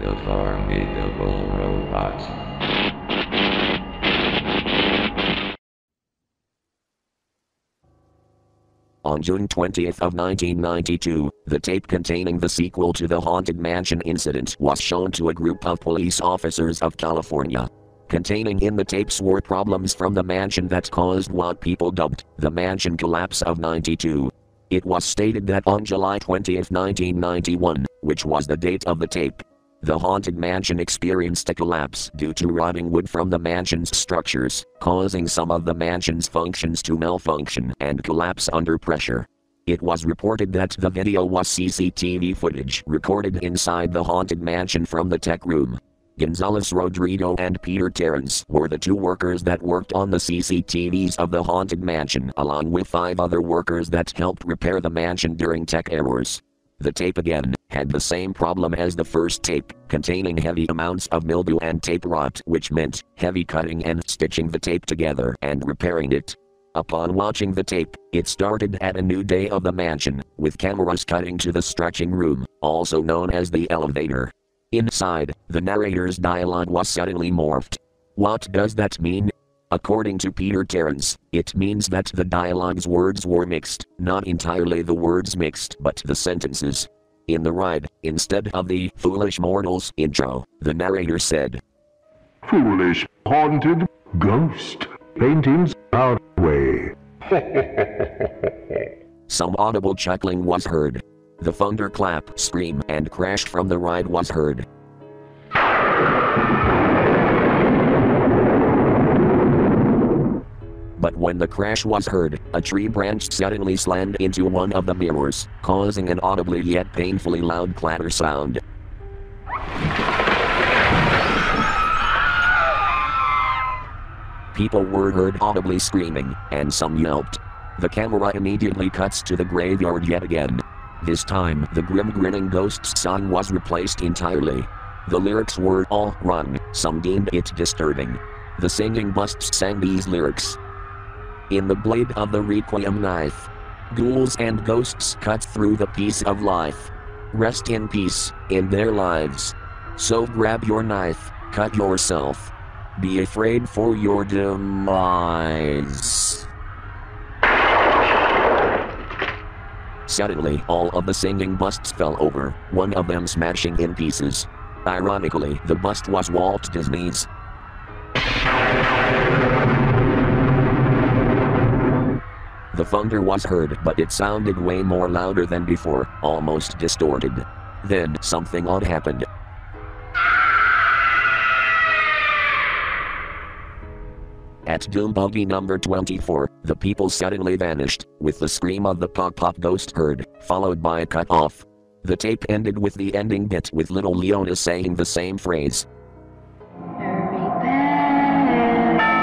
the formidable robot. On June 20th of 1992, the tape containing the sequel to the Haunted Mansion incident was shown to a group of police officers of California. Containing in the tapes were problems from the mansion that caused what people dubbed the mansion collapse of '92. It was stated that on July 20, 1991, which was the date of the tape, the haunted mansion experienced a collapse due to rotting wood from the mansion's structures, causing some of the mansion's functions to malfunction and collapse under pressure. It was reported that the video was CCTV footage recorded inside the haunted mansion from the tech room. Gonzalez Rodrigo and Peter Terence were the two workers that worked on the CCTVs of the Haunted Mansion, along with 5 other workers that helped repair the mansion during tech errors. The tape again had the same problem as the first tape, containing heavy amounts of mildew and tape rot, which meant heavy cutting and stitching the tape together and repairing it. Upon watching the tape, it started at a new day of the mansion, with cameras cutting to the stretching room, also known as the elevator. Inside, the narrator's dialogue was suddenly morphed. What does that mean? According to Peter Terence, it means that the dialogue's words were mixed, not entirely the words mixed but the sentences. In the ride, instead of the "foolish mortals" intro, the narrator said, "Foolish, haunted, ghost, paintings, our way." Some audible chuckling was heard. The thunderclap, scream, and crash from the ride was heard. But when the crash was heard, a tree branch suddenly slammed into one of the mirrors, causing an audibly yet painfully loud clatter sound. People were heard audibly screaming, and some yelped. The camera immediately cuts to the graveyard yet again. This time, the grim grinning ghost's song was replaced entirely. The lyrics were all wrong, some deemed it disturbing. The singing busts sang these lyrics. "In the blade of the requiem knife, ghouls and ghosts cut through the piece of life. Rest in peace, in their lives. So grab your knife, cut yourself. Be afraid for your demise." Suddenly, all of the singing busts fell over, one of them smashing in pieces. Ironically, the bust was Walt Disney's. The thunder was heard, but it sounded way more louder than before, almost distorted. Then, something odd happened. At Doombuggy number 24, the people suddenly vanished, with the scream of the pop-pop ghost heard, followed by a cut-off. The tape ended with the ending bit with little Leona saying the same phrase. "Hurry back, hurry back.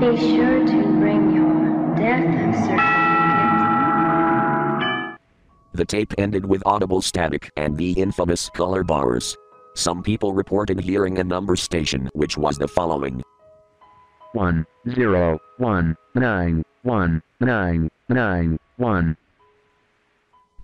Be sure to bring your death certificate." The tape ended with audible static and the infamous color bars. Some people reported hearing a number station which was the following: 101919991.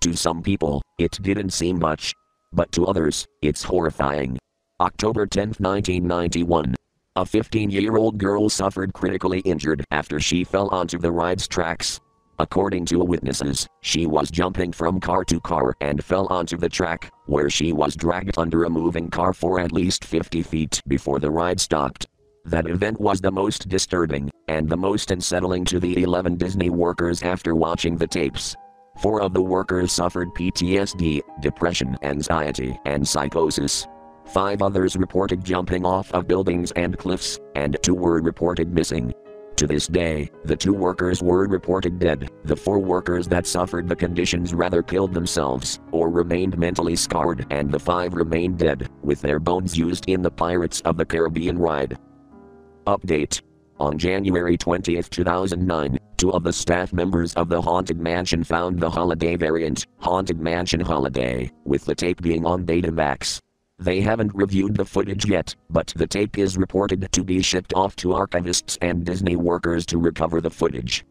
To some people, it didn't seem much. But to others, it's horrifying. October 10, 1991. A 15-year-old girl suffered critically injured after she fell onto the ride's tracks. According to witnesses, she was jumping from car to car and fell onto the track, where she was dragged under a moving car for at least 50 feet before the ride stopped. That event was the most disturbing, and the most unsettling to the 11 Disney workers after watching the tapes. 4 of the workers suffered PTSD, depression, anxiety, and psychosis. 5 others reported jumping off of buildings and cliffs, and 2 were reported missing. To this day, the 2 workers were reported dead, the 4 workers that suffered the conditions rather killed themselves, or remained mentally scarred, and the 5 remained dead, with their bones used in the Pirates of the Caribbean ride. Update. On January 20, 2009, 2 of the staff members of the Haunted Mansion found the holiday variant, Haunted Mansion Holiday, with the tape being on Betamax. They haven't reviewed the footage yet, but the tape is reported to be shipped off to archivists and Disney workers to recover the footage.